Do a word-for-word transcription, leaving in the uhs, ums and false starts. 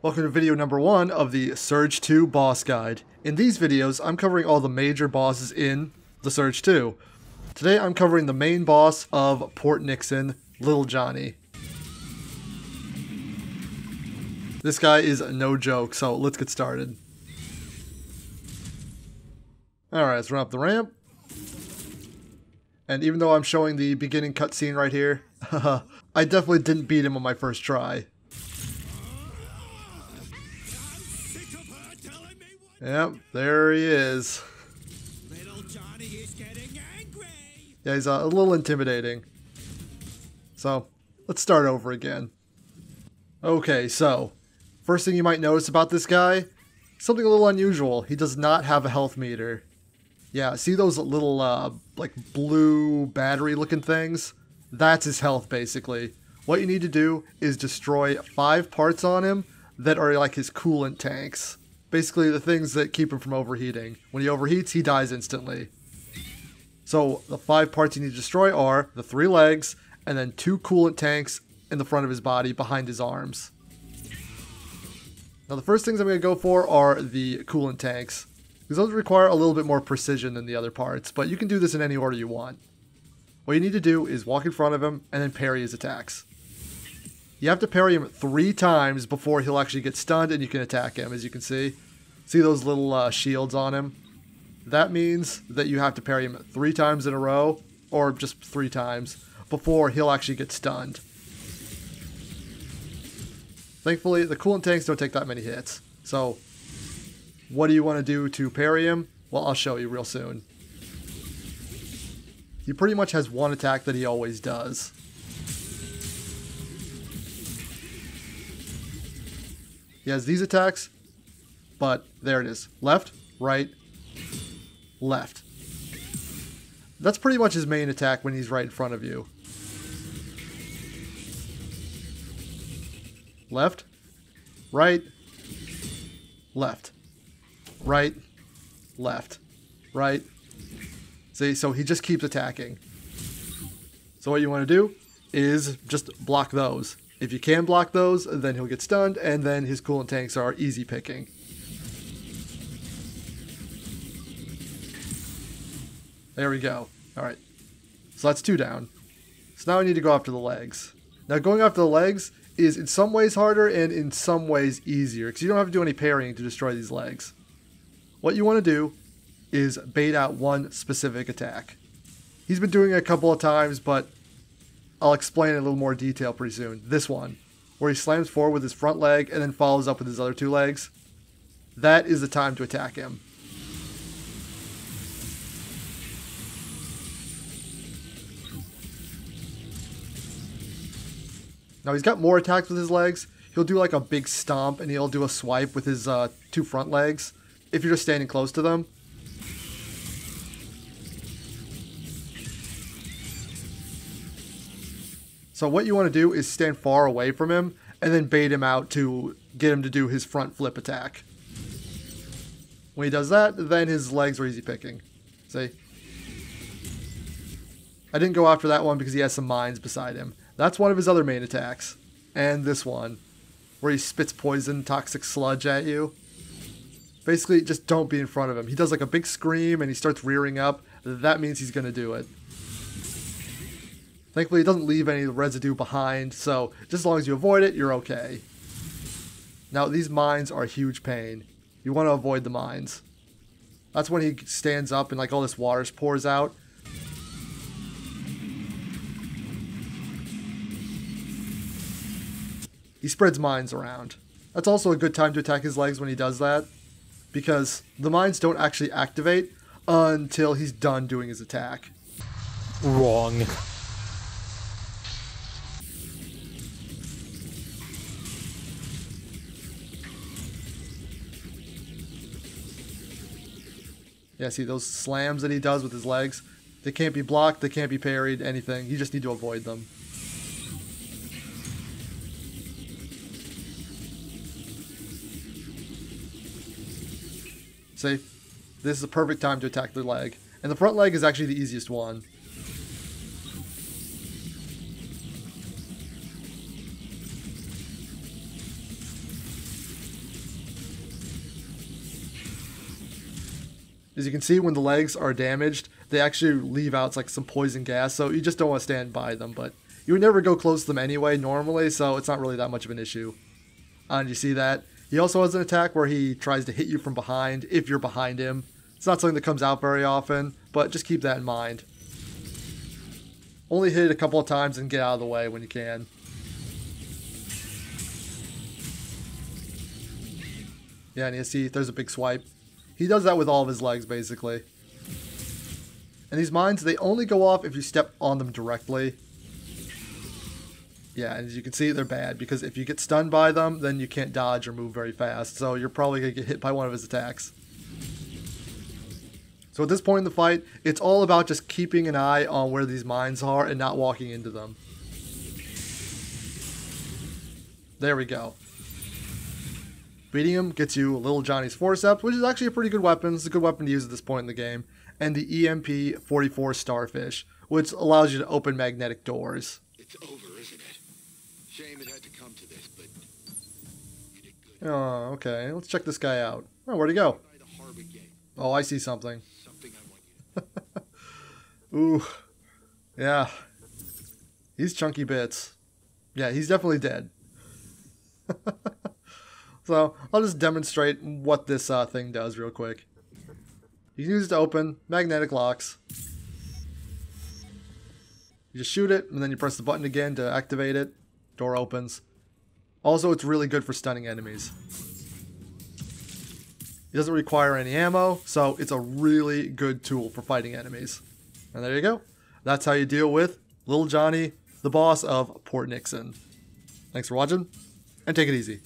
Welcome to video number one of the Surge two boss guide. In these videos, I'm covering all the major bosses in the Surge two. Today I'm covering the main boss of Port Nixon, Little Johnny. This guy is no joke, so let's get started. Alright, let's run up the ramp. And even though I'm showing the beginning cutscene right here, I definitely didn't beat him on my first try. Yep, there he is. Little Johnny is getting angry. Yeah, he's uh, a little intimidating. So, let's start over again. Okay, so, first thing you might notice about this guy, something a little unusual. He does not have a health meter. Yeah, see those little, uh, like, blue battery-looking things? That's his health, basically. What you need to do is destroy five parts on him that are like his coolant tanks. Basically the things that keep him from overheating. When he overheats, he dies instantly. So the five parts you need to destroy are the three legs, and then two coolant tanks in the front of his body behind his arms. Now the first things I'm going to go for are the coolant tanks, because those require a little bit more precision than the other parts, but you can do this in any order you want. What you need to do is walk in front of him and then parry his attacks. You have to parry him three times before he'll actually get stunned and you can attack him, as you can see. See those little uh, shields on him? That means that you have to parry him three times in a row, or just three times, before he'll actually get stunned. Thankfully, the coolant tanks don't take that many hits. So, what do you want to do to parry him? Well, I'll show you real soon. He pretty much has one attack that he always does. He has these attacks, but there it is. Left, right, left. That's pretty much his main attack when he's right in front of you. Left, right, left, right, left, right. See, so he just keeps attacking. So what you want to do is just block those. If you can block those, then he'll get stunned, and then his coolant tanks are easy picking. There we go. Alright. So that's two down. So now we need to go after the legs. Now going after the legs is in some ways harder and in some ways easier, because you don't have to do any parrying to destroy these legs. What you want to do is bait out one specific attack. He's been doing it a couple of times, but I'll explain in a little more detail pretty soon. This one, where he slams forward with his front leg and then follows up with his other two legs. That is the time to attack him. Now he's got more attacks with his legs. He'll do like a big stomp and he'll do a swipe with his uh, two front legs if you're just standing close to them. So what you want to do is stand far away from him and then bait him out to get him to do his front flip attack. When he does that, then his legs are easy picking. See? I didn't go after that one because he has some mines beside him. That's one of his other main attacks. And this one, where he spits poison, toxic sludge at you. Basically, just don't be in front of him. He does like a big scream and he starts rearing up. That means he's going to do it. Thankfully, it doesn't leave any residue behind, so just as long as you avoid it, you're okay. Now, these mines are a huge pain. You want to avoid the mines. That's when he stands up and like all this water pours out. He spreads mines around. That's also a good time to attack his legs when he does that, because the mines don't actually activate until he's done doing his attack. Wrong. Yeah, see those slams that he does with his legs? They can't be blocked, they can't be parried, anything. You just need to avoid them. See? This is the perfect time to attack the leg. And the front leg is actually the easiest one. As you can see, when the legs are damaged, they actually leave out like some poison gas, so you just don't want to stand by them, but you would never go close to them anyway normally, so it's not really that much of an issue. And you see that. He also has an attack where he tries to hit you from behind if you're behind him. It's not something that comes out very often, but just keep that in mind. Only hit it a couple of times and get out of the way when you can. Yeah, and you see there's a big swipe. He does that with all of his legs, basically. And these mines, they only go off if you step on them directly. Yeah, and as you can see, they're bad, because if you get stunned by them, then you can't dodge or move very fast, so you're probably going to get hit by one of his attacks. So at this point in the fight, it's all about just keeping an eye on where these mines are and not walking into them. There we go. Beating him gets you Little Johnny's forceps, which is actually a pretty good weapon. It's a good weapon to use at this point in the game. And the E M P forty-four Starfish, which allows you to open magnetic doors. It's over, isn't it? Shame it had to come to this, but you did good. Oh, okay. Let's check this guy out. Oh, where'd he go? Oh, I see something. Ooh, yeah, he's chunky bits. Yeah, he's definitely dead. So I'll just demonstrate what this uh, thing does real quick. You can use it to open magnetic locks. You just shoot it and then you press the button again to activate it. Door opens. Also, it's really good for stunning enemies. It doesn't require any ammo, so it's a really good tool for fighting enemies. And there you go. That's how you deal with Little Johnny, the boss of Port Nixon. Thanks for watching, and take it easy.